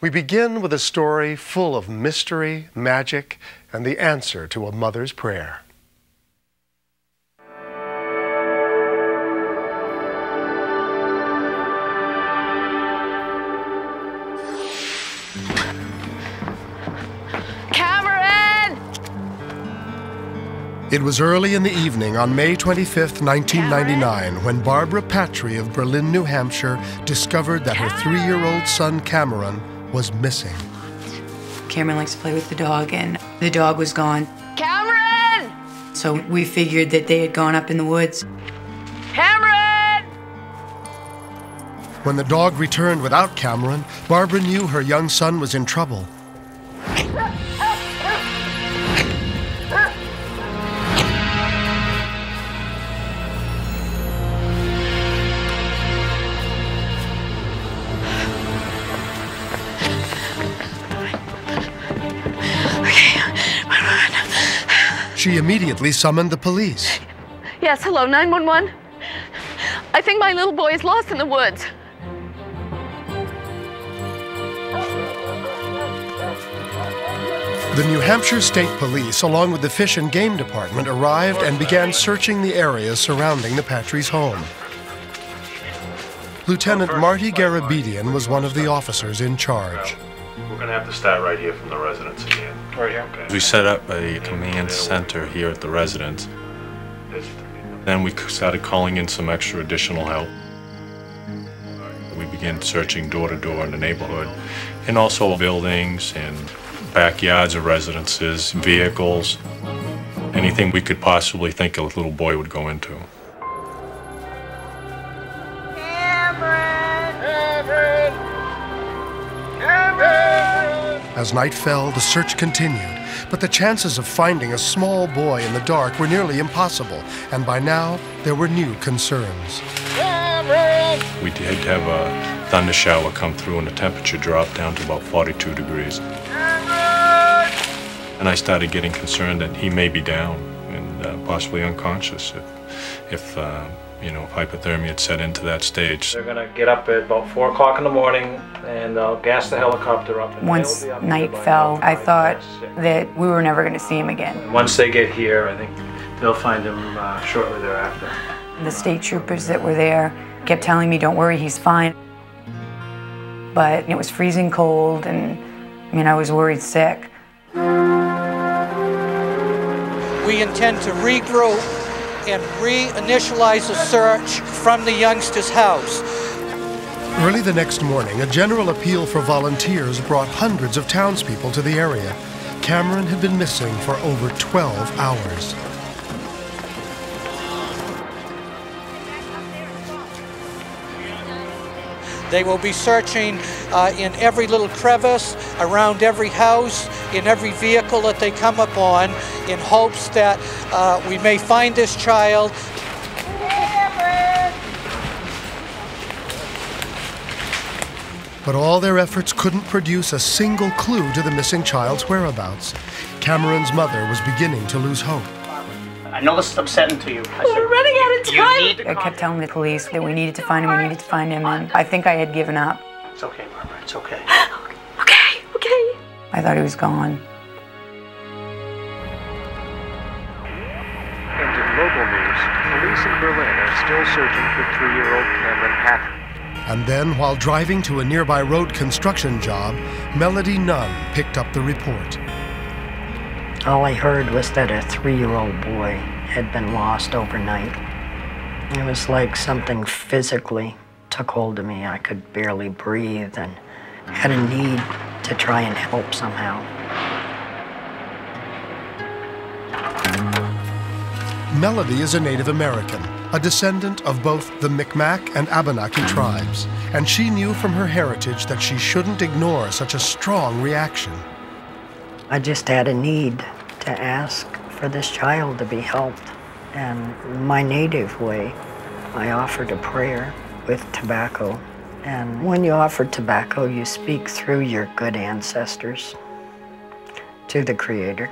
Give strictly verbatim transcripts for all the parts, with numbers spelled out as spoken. We begin with a story full of mystery, magic, and the answer to a mother's prayer. Cameron! It was early in the evening on May twenty-fifth, nineteen ninety-nine, Cameron? when Barbara Patry of Berlin, New Hampshire, discovered that Cameron. her three-year-old son, Cameron, was missing. Cameron likes to play with the dog, and the dog was gone. Cameron! So we figured that they had gone up in the woods. Cameron! When the dog returned without Cameron, Barbara knew her young son was in trouble. She immediately summoned the police. Yes, hello, nine one one. I think my little boy is lost in the woods. The New Hampshire State Police, along with the Fish and Game Department, arrived and began searching the area surrounding the Patry's home. Lieutenant Marty Garabedian was one of the officers in charge. We're going to have to start right here from the residence again. Right here. Okay. We set up a command center here at the residence. Then we started calling in some extra additional help. We began searching door to door in the neighborhood, and also buildings and backyards of residences, vehicles, anything we could possibly think a little boy would go into. As night fell, the search continued, but the chances of finding a small boy in the dark were nearly impossible, and by now, there were new concerns. Cameron! We did have a thunder shower come through, and the temperature dropped down to about forty-two degrees. Cameron! And I started getting concerned that he may be down and uh, possibly unconscious if, if uh, you know, hypothermia had set into that stage. They're going to get up at about four o'clock in the morning and uh, gas the helicopter up. And Once up night fell, I thought that we were never going to see him again. Once they get here, I think they'll find him uh, shortly thereafter. The state troopers that were there kept telling me, don't worry, he's fine. But it was freezing cold, and I mean, I was worried sick. We intend to regroup and re-initialize the search from the youngster's house. Early the next morning, a general appeal for volunteers brought hundreds of townspeople to the area. Cameron had been missing for over twelve hours. They will be searching uh, in every little crevice, around every house, in every vehicle that they come upon, in hopes that uh, we may find this child. But all their efforts couldn't produce a single clue to the missing child's whereabouts. Cameron's mother was beginning to lose hope. I know this is upsetting to you. We're running out of time. I kept telling the police that we needed to find him, we needed to find him, and I think I had given up. It's okay, Barbara, it's okay. Okay, okay. I thought he was gone. And in local news, police in Berlin are still searching for three-year-old Cameron Patry. And then, while driving to a nearby road construction job, Melody Nunn picked up the report. All I heard was that a three-year-old boy had been lost overnight. It was like something physically took hold of me. I could barely breathe and had a need to try and help somehow. Melody is a Native American, a descendant of both the Mi'kmaq and Abenaki tribes, and she knew from her heritage that she shouldn't ignore such a strong reaction. I just had a need to ask for this child to be helped. And my native way, I offered a prayer with tobacco. And when you offer tobacco, you speak through your good ancestors to the Creator.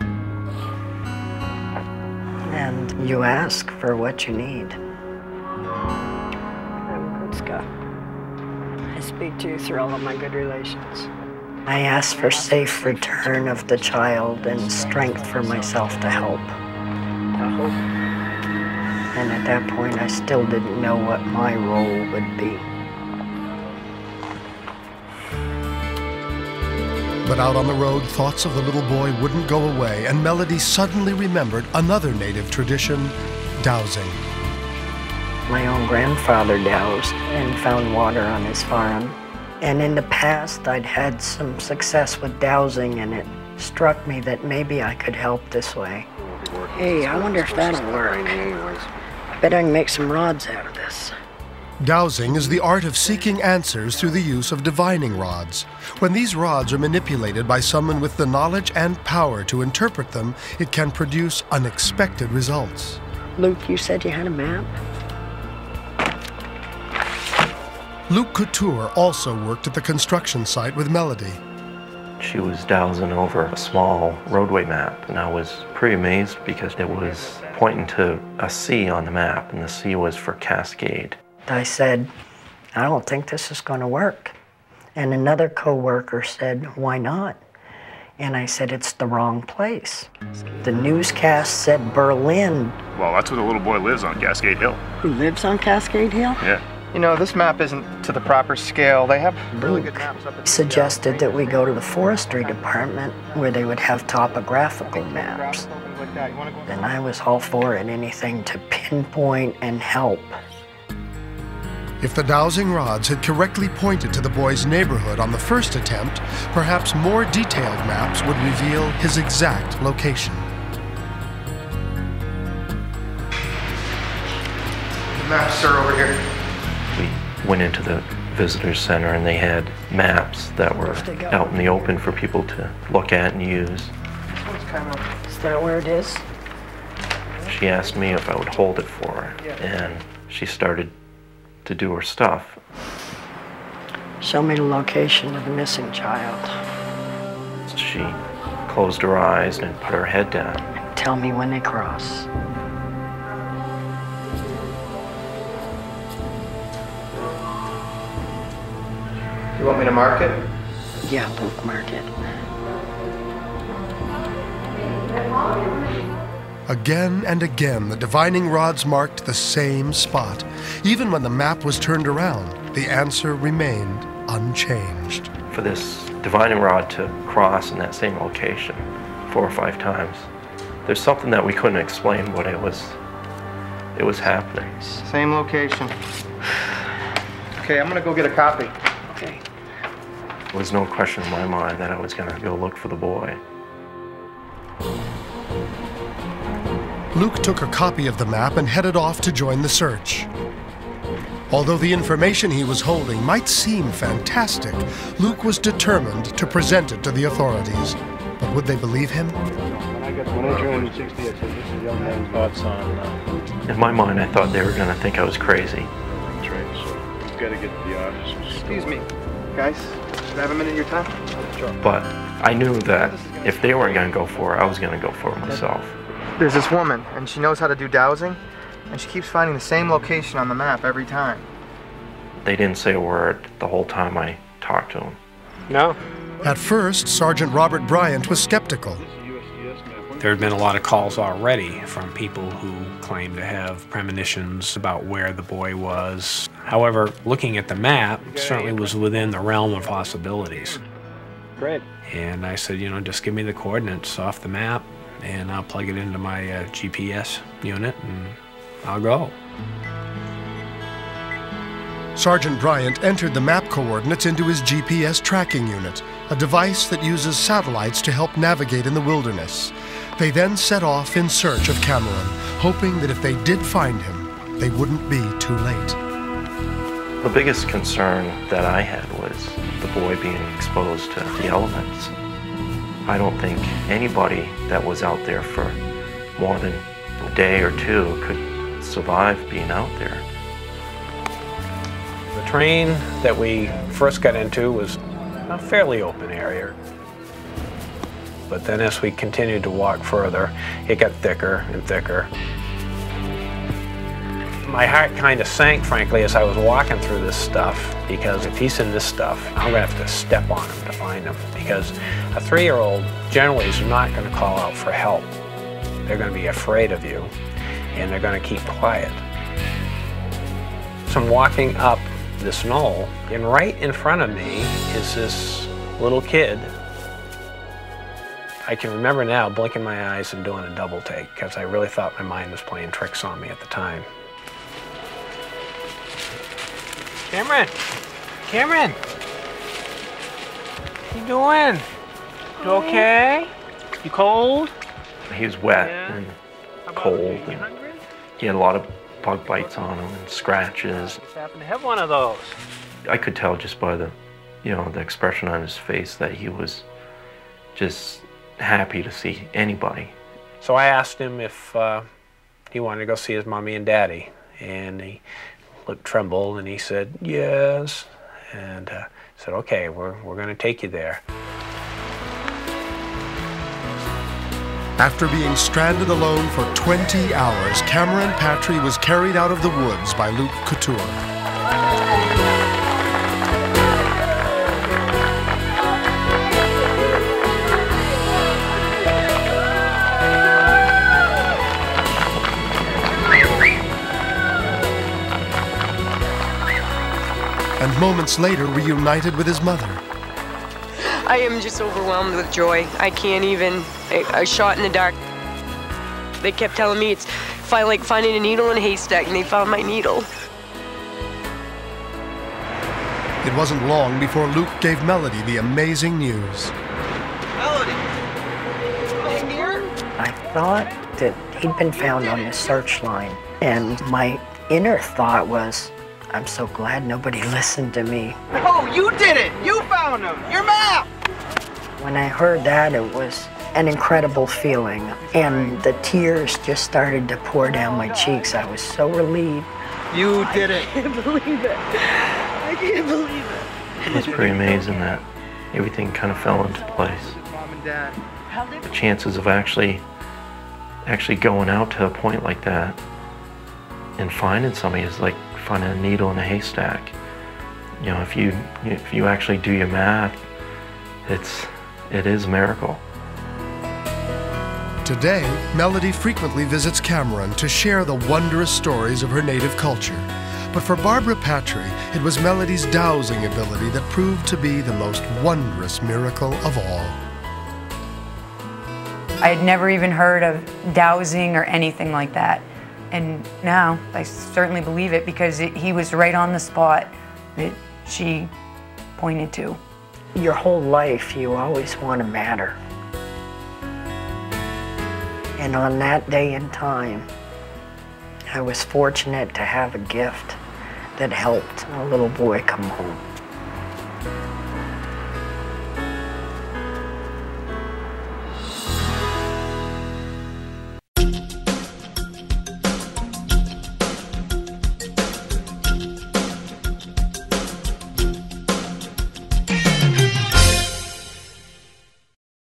And you ask for what you need. happy to through all of my good relations. I asked for safe return of the child and strength for myself to help. And at that point, I still didn't know what my role would be. But out on the road, thoughts of the little boy wouldn't go away, and Melody suddenly remembered another native tradition, dowsing. My own grandfather dowsed and found water on his farm. And in the past, I'd had some success with dowsing, and it struck me that maybe I could help this way. Hey, I wonder if that'll work. I bet I can make some rods out of this. Dowsing is the art of seeking answers through the use of divining rods. When these rods are manipulated by someone with the knowledge and power to interpret them, it can produce unexpected results. Luke, you said you had a map? Luke Couture also worked at the construction site with Melody. She was dowsing over a small roadway map, and I was pretty amazed because it was pointing to a C on the map, and the C was for Cascade. I said, I don't think this is going to work. And another co-worker said, why not? And I said, it's the wrong place. The newscast said Berlin. Well, that's where the little boy lives, on Cascade Hill. Who lives on Cascade Hill? Yeah. You know, this map isn't to the proper scale. They have really Luke good maps up at the suggested that we go to the forestry department where they would have topographical maps. And I was all for it, anything to pinpoint and help. If the dowsing rods had correctly pointed to the boy's neighborhood on the first attempt, perhaps more detailed maps would reveal his exact location. The maps are over here. We went into the visitor center and they had maps that were out in the open for people to look at and use. Is that where it is? She asked me if I would hold it for her, and she started to do her stuff. Show me the location of the missing child. She closed her eyes and put her head down. Tell me when they cross. You want me to mark it? Yeah, Luke, mark it. Again and again, the divining rods marked the same spot. Even when the map was turned around, the answer remained unchanged. For this divining rod to cross in that same location four or five times, there's something that we couldn't explain, but it was, it was happening. Same location. Okay, I'm gonna go get a copy. Okay. There was no question in my mind that I was gonna go look for the boy. Luke took a copy of the map and headed off to join the search. Although the information he was holding might seem fantastic, Luke was determined to present it to the authorities. But would they believe him? In my mind, I thought they were going to think I was crazy. That's right, so you've got to get to the office. Excuse me, guys, can I have a minute of your time? Sure. But I knew that if they weren't going to go for it, I was going to go for it myself. There's this woman, and she knows how to do dowsing, and she keeps finding the same location on the map every time. They didn't say a word the whole time I talked to them. No. At first, Sergeant Robert Bryant was skeptical. There had been a lot of calls already from people who claimed to have premonitions about where the boy was. However, looking at the map certainly was within the realm of possibilities. Great. And I said, you know, just give me the coordinates off the map, and I'll plug it into my uh, G P S unit, and I'll go. Sergeant Bryant entered the map coordinates into his G P S tracking unit, a device that uses satellites to help navigate in the wilderness. They then set off in search of Cameron, hoping that if they did find him, they wouldn't be too late. The biggest concern that I had was the boy being exposed to the elements. I don't think anybody that was out there for more than a day or two could survive being out there. The train that we first got into was a fairly open area. But then as we continued to walk further, it got thicker and thicker. My heart kind of sank, frankly, as I was walking through this stuff, because if he's in this stuff, I'm going to have to step on him to find him, because a three-year-old generally is not going to call out for help. They're going to be afraid of you, and they're going to keep quiet. So I'm walking up this knoll, and right in front of me is this little kid. I can remember now blinking my eyes and doing a double take, because I really thought my mind was playing tricks on me at the time. Cameron! Cameron! What you doing? You okay? You cold? He was wet yeah. and cold. And hungry? He had a lot of bug bites on him and scratches. I just happened to have one of those. I could tell just by the, you know, the expression on his face that he was just happy to see anybody. So I asked him if uh, he wanted to go see his mommy and daddy, and he Luke trembled, and he said, yes. And uh, said, okay, we're, we're going to take you there. After being stranded alone for twenty hours, Cameron Patry was carried out of the woods by Luke Couture. And moments later reunited with his mother. I am just overwhelmed with joy. I can't even, I, I shot in the dark. They kept telling me it's find, like finding a needle in a haystack, and they found my needle. It wasn't long before Luke gave Melody the amazing news. Melody, my dear? I thought that he'd been found on the search line, and my inner thought was, I'm so glad nobody listened to me. Oh, you did it! You found him! Your map! When I heard that, it was an incredible feeling, and the tears just started to pour down my cheeks. I was so relieved. You did it! I can't believe it. I can't believe it. It was pretty amazing that everything kind of fell into place. The chances of actually, actually going out to a point like that and finding somebody is like finding a needle in a haystack. You know, if you if you actually do your math, it's it is a miracle. Today, Melody frequently visits Cameron to share the wondrous stories of her native culture. But for Barbara Patry, it was Melody's dowsing ability that proved to be the most wondrous miracle of all. I had never even heard of dowsing or anything like that. And now I certainly believe it, because it, he was right on the spot that she pointed to. Your whole life, you always want to matter. And on that day and time, I was fortunate to have a gift that helped a little boy come home.